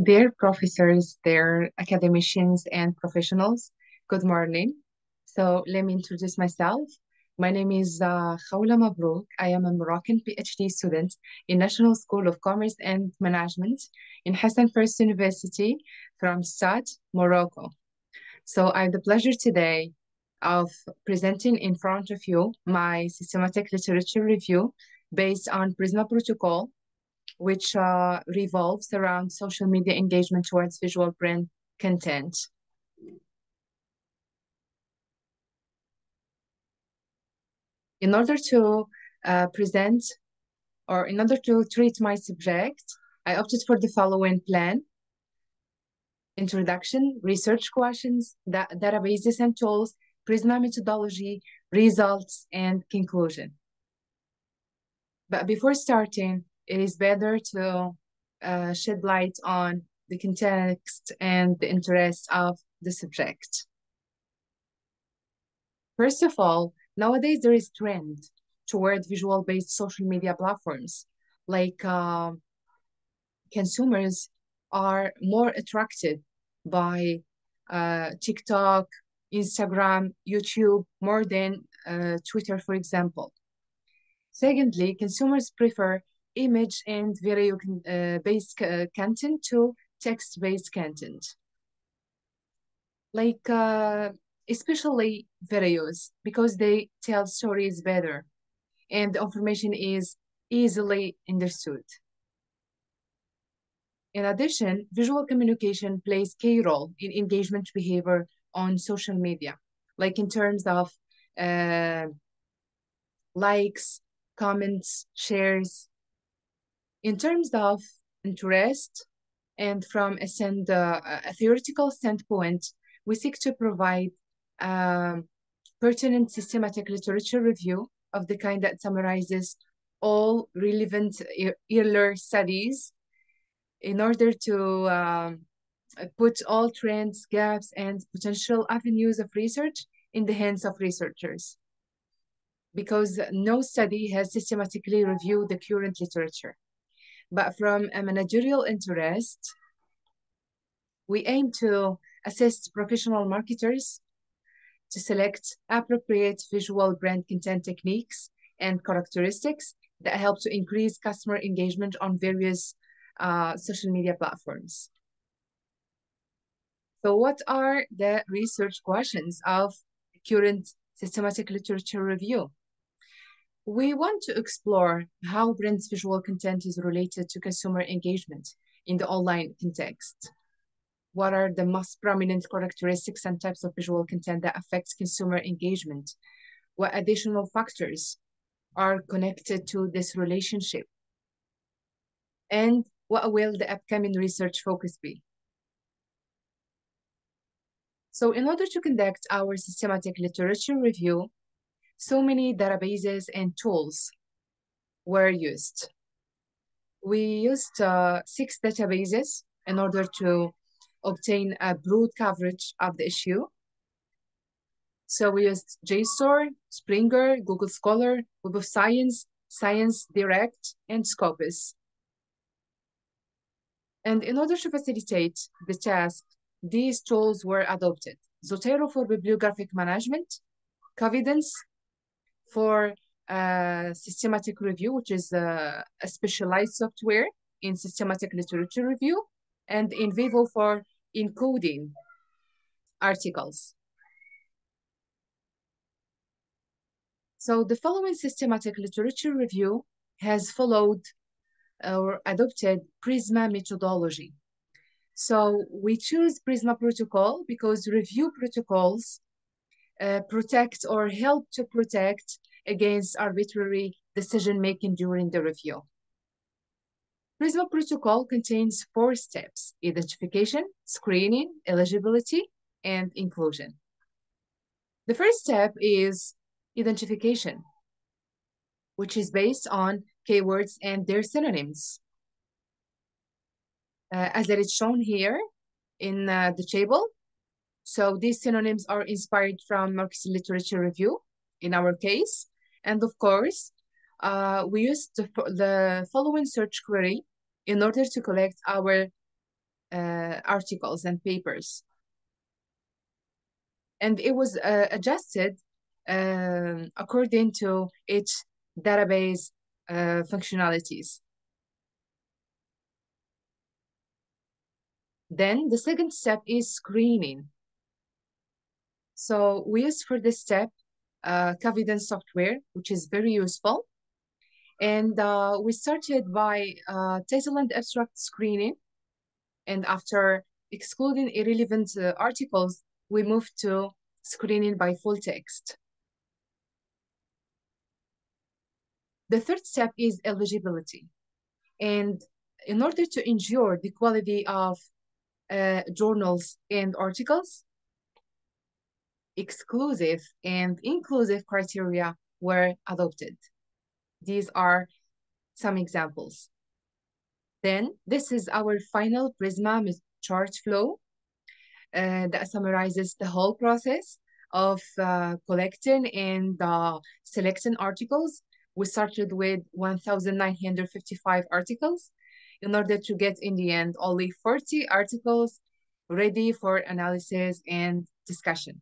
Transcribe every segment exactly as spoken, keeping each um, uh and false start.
Dear professors, dear academicians and professionals, good morning. So let me introduce myself. My name is uh, Khawla Mabrouk. I am a Moroccan PhD student in National School of Commerce and Management in Hassan First University from Sad, Morocco. So I have the pleasure today of presenting in front of you my systematic literature review based on Prisma Protocol, which uh, revolves around social media engagement towards visual brand content. In order to uh, present, or in order to treat my subject, I opted for the following plan: introduction, research questions, da databases and tools, Prisma methodology, results, and conclusion. But before starting, it is better to uh, shed light on the context and the interest of the subject. First of all, nowadays there is trend toward visual-based social media platforms. Like uh, consumers are more attracted by uh, TikTok, Instagram, YouTube, more than uh, Twitter, for example. Secondly, consumers prefer image and video-based uh, content to text-based content. Like, uh, especially videos, because they tell stories better and the information is easily understood. In addition, visual communication plays a key role in engagement behavior on social media, like in terms of uh, likes, comments, shares. In terms of interest, and from a, stand, uh, a theoretical standpoint, we seek to provide um, pertinent systematic literature review of the kind that summarizes all relevant earlier studies in order to um, put all trends, gaps, and potential avenues of research in the hands of researchers, because no study has systematically reviewed the current literature. But from a managerial interest, we aim to assist professional marketers to select appropriate visual brand content techniques and characteristics that help to increase customer engagement on various uh, social media platforms. So what are the research questions of current systematic literature review? We want to explore how brands' visual content is related to consumer engagement in the online context. What are the most prominent characteristics and types of visual content that affects consumer engagement? What additional factors are connected to this relationship? And what will the upcoming research focus be? So in order to conduct our systematic literature review, so many databases and tools were used. We used uh, six databases in order to obtain a broad coverage of the issue. So we used JSTOR, Springer, Google Scholar, Web of Science, Science Direct, and Scopus. And in order to facilitate the task, these tools were adopted: Zotero for bibliographic management, Covidence for uh, systematic review, which is uh, a specialized software in systematic literature review, and NVivo for encoding articles. So the following systematic literature review has followed or adopted Prisma methodology. So we choose Prisma Protocol because review protocols Uh, protect or help to protect against arbitrary decision-making during the review. Prisma Protocol contains four steps: identification, screening, eligibility, and inclusion. The first step is identification, which is based on keywords and their synonyms. Uh, as it is shown here in uh, the table, so these synonyms are inspired from marketing literature review in our case. And of course, uh, we used the, the following search query in order to collect our uh, articles and papers. And it was uh, adjusted um, according to each database uh, functionalities. Then the second step is screening. So we use for this step uh, Covidence software, which is very useful. And uh, we started by uh, title and abstract screening. And after excluding irrelevant uh, articles, we moved to screening by full text. The third step is eligibility. And in order to ensure the quality of uh, journals and articles, exclusive and inclusive criteria were adopted. These are some examples. Then this is our final Prisma chart flow uh, that summarizes the whole process of uh, collecting and uh, selecting articles. We started with one thousand nine hundred fifty-five articles in order to get in the end only forty articles ready for analysis and discussion.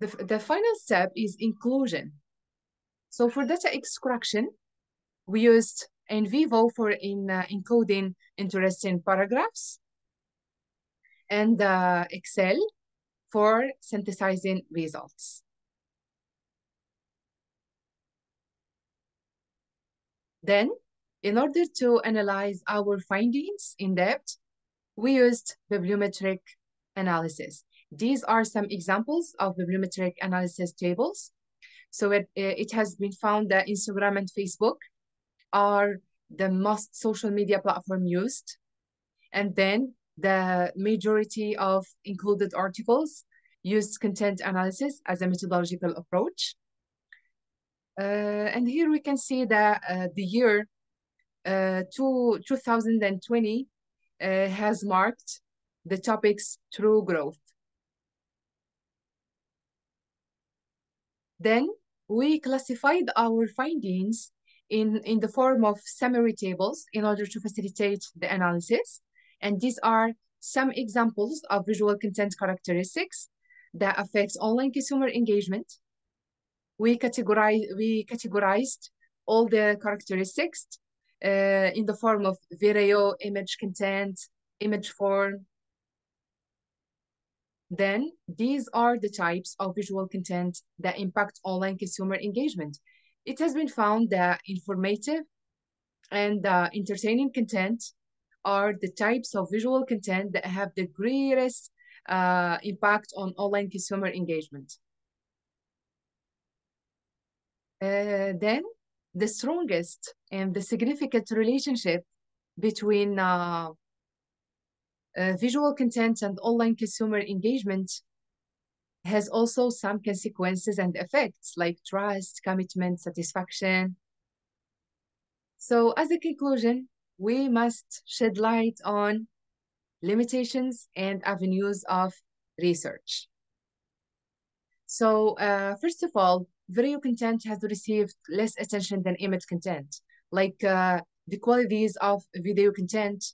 The, the final step is inclusion. So for data extraction, we used NVivo for in, uh, encoding interesting paragraphs and uh, Excel for synthesizing results. Then, in order to analyze our findings in depth, we used bibliometric analysis. These are some examples of bibliometric analysis tables. So it, it has been found that Instagram and Facebook are the most social media platform used. And then the majority of included articles used content analysis as a methodological approach. Uh, and here we can see that uh, the year uh, two, 2020 uh, has marked the topics through growth. Then we classified our findings in, in the form of summary tables in order to facilitate the analysis. And these are some examples of visual content characteristics that affects online consumer engagement. We, categorize, we categorized all the characteristics uh, in the form of video, image content, image form. Then these are the types of visual content that impact online consumer engagement. It has been found that informative and uh, entertaining content are the types of visual content that have the greatest uh, impact on online consumer engagement. Uh, then the strongest and the significant relationship between uh, Uh, visual content and online consumer engagement has also some consequences and effects like trust, commitment, satisfaction. So as a conclusion, we must shed light on limitations and avenues of research. So uh, first of all, video content has received less attention than image content. Like uh, the qualities of video content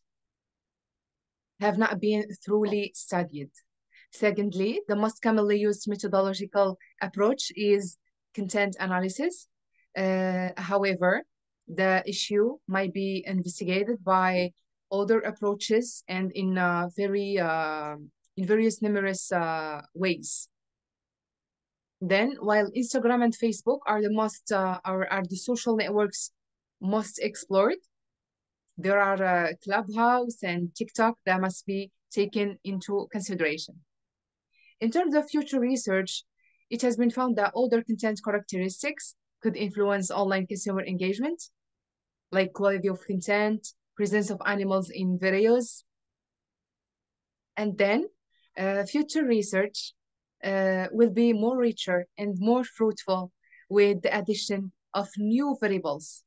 have not been thoroughly studied. Secondly, the most commonly used methodological approach is content analysis. Uh, however, the issue might be investigated by other approaches and in uh, very uh, in various numerous uh, ways. Then, while Instagram and Facebook are the most uh, are, are the social networks most explored, there are uh, Clubhouse and TikTok that must be taken into consideration. In terms of future research, it has been found that older content characteristics could influence online consumer engagement, like quality of content, presence of animals in videos. And then uh, future research uh, will be more richer and more fruitful with the addition of new variables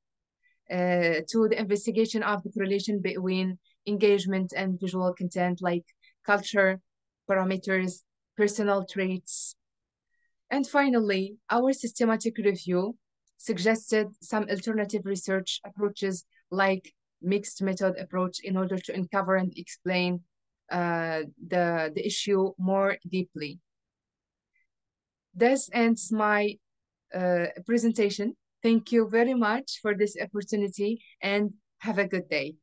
Uh, to the investigation of the correlation between engagement and visual content, like culture, parameters, personal traits. And finally, our systematic review suggested some alternative research approaches like mixed method approach in order to uncover and explain uh, the, the issue more deeply. This ends my uh, presentation. Thank you very much for this opportunity and have a good day.